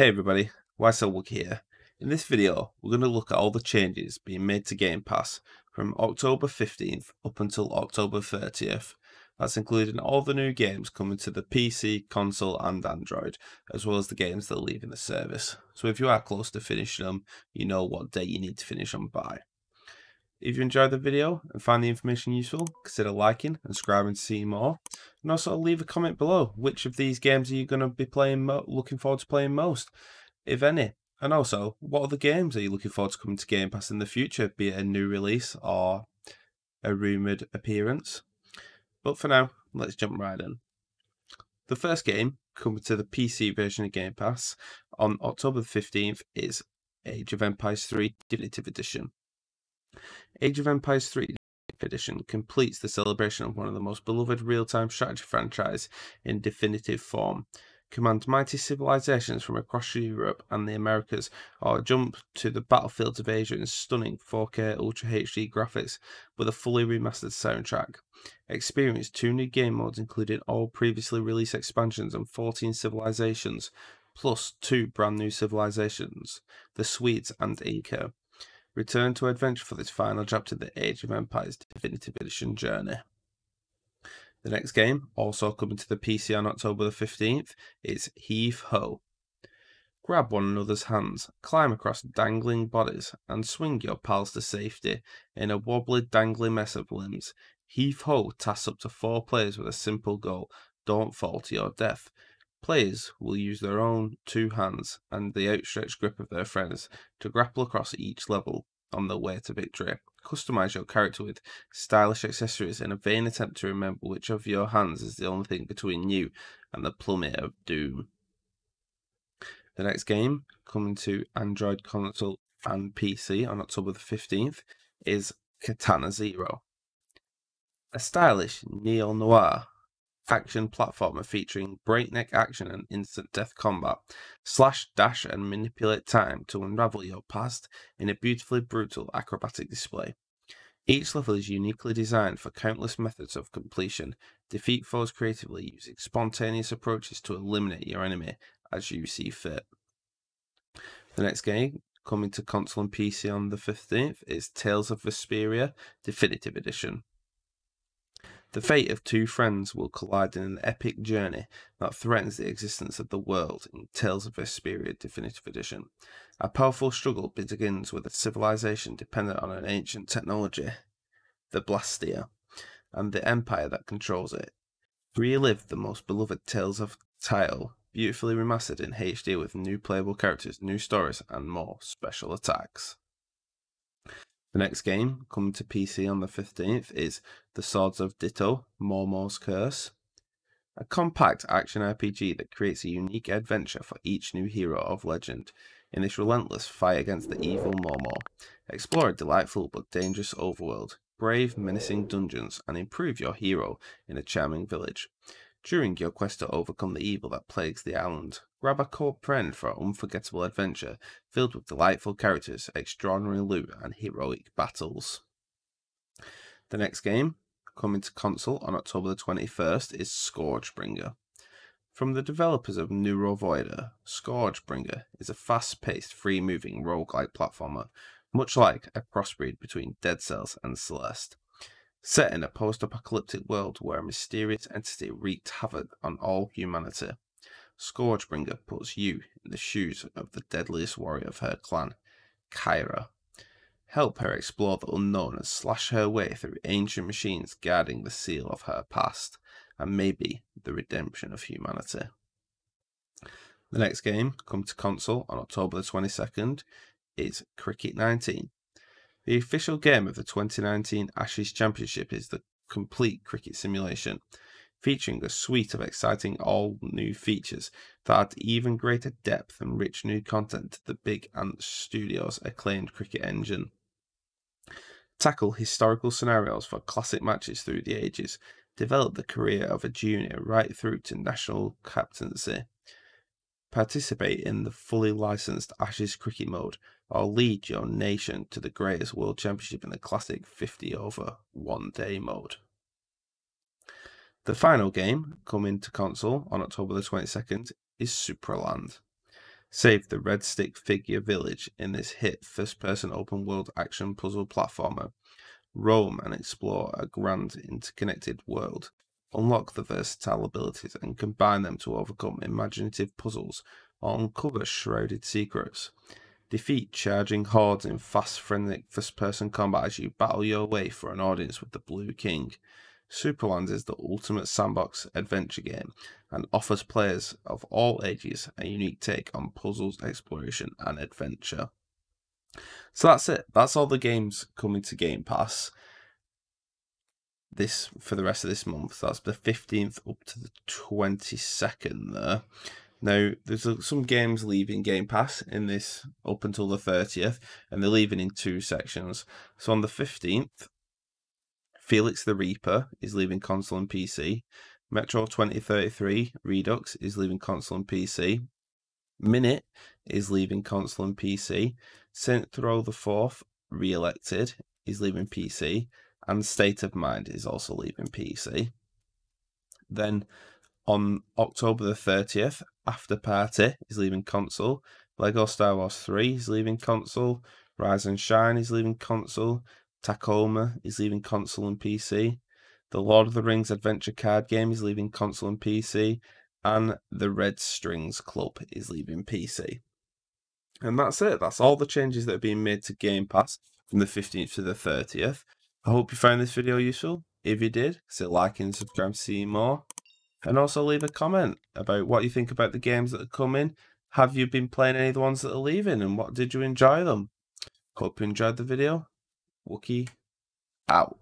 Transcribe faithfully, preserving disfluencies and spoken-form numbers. Hey everybody, Why So Wookie here. In this video, we're going to look at all the changes being made to Game Pass from October fifteenth up until October thirtieth. That's including all the new games coming to the P C, console and Android, as well as the games that are leaving the service. So if you are close to finishing them, you know what date you need to finish them by. If you enjoyed the video and find the information useful, consider liking and subscribing to see more. And also leave a comment below, which of these games are you going to be playing, mo looking forward to playing most, if any? And also, what other games are you looking forward to coming to Game Pass in the future, be it a new release or a rumoured appearance? But for now, let's jump right in. The first game coming to the P C version of Game Pass on October fifteenth is Age of Empires three Definitive Edition. Age of Empires three Definitive Edition completes the celebration of one of the most beloved real-time strategy franchises in definitive form. Command mighty civilizations from across Europe and the Americas, or jump to the battlefields of Asia in stunning four K Ultra H D graphics with a fully remastered soundtrack. Experience two new game modes including all previously released expansions and fourteen civilizations, plus two brand new civilizations, the Swedes and Inca. Return to adventure for this final chapter of the Age of Empires Definitive Edition journey. The next game, also coming to the P C on October the fifteenth, is Heave Ho. Grab one another's hands, climb across dangling bodies, and swing your pals to safety in a wobbly, dangly mess of limbs. Heave Ho tasks up to four players with a simple goal: don't fall to your death. Players will use their own two hands and the outstretched grip of their friends to grapple across each level on their way to victory. Customize your character with stylish accessories in a vain attempt to remember which of your hands is the only thing between you and the plummet of doom. The next game, coming to Android, console and P C on October the fifteenth, is Katana Zero. A stylish neo-noir action platformer featuring breakneck action and instant death combat. Slash, dash and manipulate time to unravel your past in a beautifully brutal acrobatic display. Each level is uniquely designed for countless methods of completion. Defeat foes creatively using spontaneous approaches to eliminate your enemy as you see fit. The next game, coming to console and P C on the fifteenth, is Tales of Vesperia Definitive Edition. The fate of two friends will collide in an epic journey that threatens the existence of the world in Tales of Vesperia Definitive Edition. A powerful struggle begins with a civilization dependent on an ancient technology, the Blastia, and the empire that controls it. Relive the most beloved Tales of Tile, beautifully remastered in H D with new playable characters, new stories, and more special attacks. The next game, coming to P C on the fifteenth, is The Swords of Ditto, Momo's Curse. A compact action R P G that creates a unique adventure for each new hero of legend in this relentless fight against the evil Momo. Explore a delightful but dangerous overworld, brave menacing dungeons, and improve your hero in a charming village. During your quest to overcome the evil that plagues the island, grab a core friend for an unforgettable adventure filled with delightful characters, extraordinary loot, and heroic battles. The next game, coming to console on October the twenty-first, is Scourgebringer. From the developers of Neurovoider, Scourgebringer is a fast-paced, free-moving roguelike platformer, much like a crossbreed between Dead Cells and Celeste. Set in a post-apocalyptic world where a mysterious entity wreaked havoc on all humanity, Scourgebringer puts you in the shoes of the deadliest warrior of her clan, Kyra. Help her explore the unknown and slash her way through ancient machines guarding the seal of her past, and maybe the redemption of humanity. The next game, come to console on October the twenty-second, is Cricket nineteen. The official game of the twenty nineteen Ashes Championship is the complete cricket simulation, featuring a suite of exciting all-new features that add even greater depth and rich new content to the Big Ant Studios' acclaimed cricket engine. Tackle historical scenarios for classic matches through the ages, develop the career of a junior right through to national captaincy. Participate in the fully licensed Ashes cricket mode, or lead your nation to the greatest world championship in the classic fifty over one day mode. The final game, coming to console on October the twenty-second, is Superland. Save the Red Stick Figure Village in this hit first-person open-world action puzzle platformer. Roam and explore a grand interconnected world. Unlock the versatile abilities and combine them to overcome imaginative puzzles or uncover shrouded secrets. Defeat charging hordes in fast, frenetic first-person combat as you battle your way for an audience with the Blue King. Superland is the ultimate sandbox adventure game and offers players of all ages a unique take on puzzles, exploration and adventure. So that's it. That's all the games coming to Game Pass this for the rest of this month. That's the fifteenth up to the twenty-second there. Now, there's some games leaving Game Pass in this up until the thirtieth, and they're leaving in two sections. So on the fifteenth, Felix the Reaper is leaving console and P C. Metro twenty thirty-three Redux is leaving console and P C. Minit is leaving console and P C. Tropico the fourth re-elected is leaving P C. And State of Mind is also leaving P C. Then on October the thirtieth, After Party is leaving console. Lego Star Wars three is leaving console. Rise and Shine is leaving console. Tacoma is leaving console and P C. The Lord of the Rings Adventure Card Game is leaving console and P C. And The Red Strings Club is leaving P C. And that's it. That's all the changes that are being made to Game Pass from the fifteenth to the thirtieth. I hope you found this video useful. If you did, hit like and subscribe to see more. And also leave a comment about what you think about the games that are coming. Have you been playing any of the ones that are leaving, and what did you enjoy them? Hope you enjoyed the video. Wookie out.